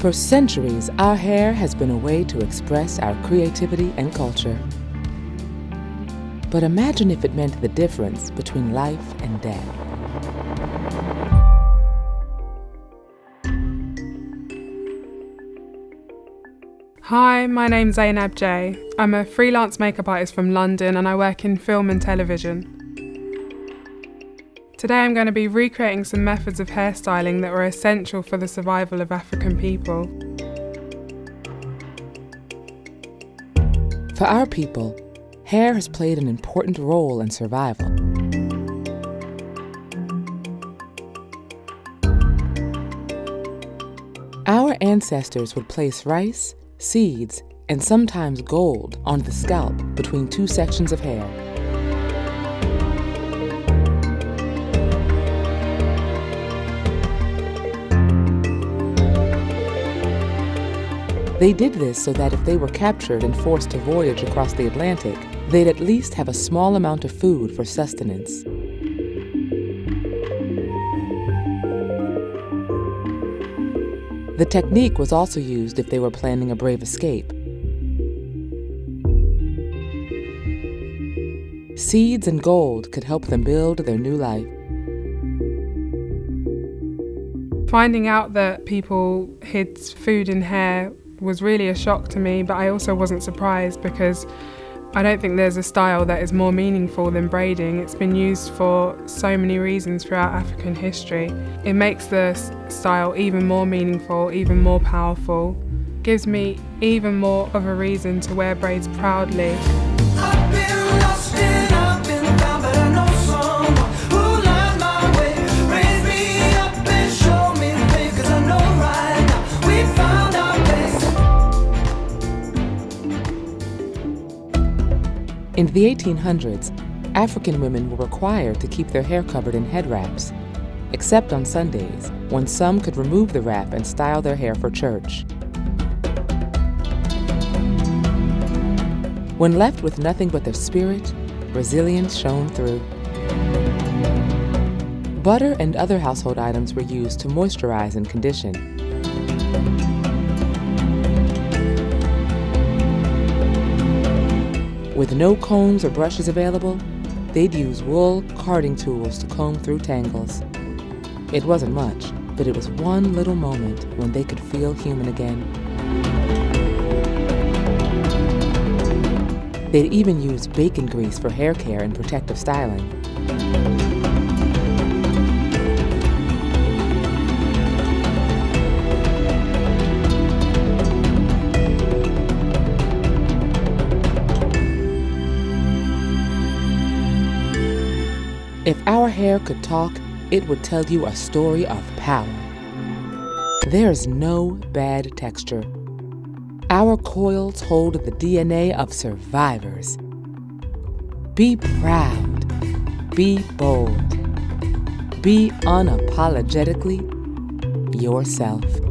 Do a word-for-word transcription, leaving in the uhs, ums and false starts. For centuries, our hair has been a way to express our creativity and culture. But imagine if it meant the difference between life and death. Hi, my name's Zainab Jay. I'm a freelance makeup artist from London and I work in film and television. Today I'm going to be recreating some methods of hairstyling that were essential for the survival of African people. For our people, hair has played an important role in survival. Our ancestors would place rice, seeds, and sometimes gold on the scalp between two sections of hair. They did this so that if they were captured and forced to voyage across the Atlantic, they'd at least have a small amount of food for sustenance. The technique was also used if they were planning a brave escape. Seeds and gold could help them build their new life. Finding out that people hid food in hair was really a shock to me, but I also wasn't surprised because I don't think there's a style that is more meaningful than braiding. It's been used for so many reasons throughout African history. It makes the style even more meaningful, even more powerful. It gives me even more of a reason to wear braids proudly. In the eighteen hundreds, African women were required to keep their hair covered in head wraps, except on Sundays, when some could remove the wrap and style their hair for church. When left with nothing but their spirit, resilience shone through. Butter and other household items were used to moisturize and condition. With no combs or brushes available, they'd use wool carding tools to comb through tangles. It wasn't much, but it was one little moment when they could feel human again. They'd even use bacon grease for hair care and protective styling. If our hair could talk, it would tell you a story of power. There's no bad texture. Our coils hold the D N A of survivors. Be proud. Be bold. Be unapologetically yourself.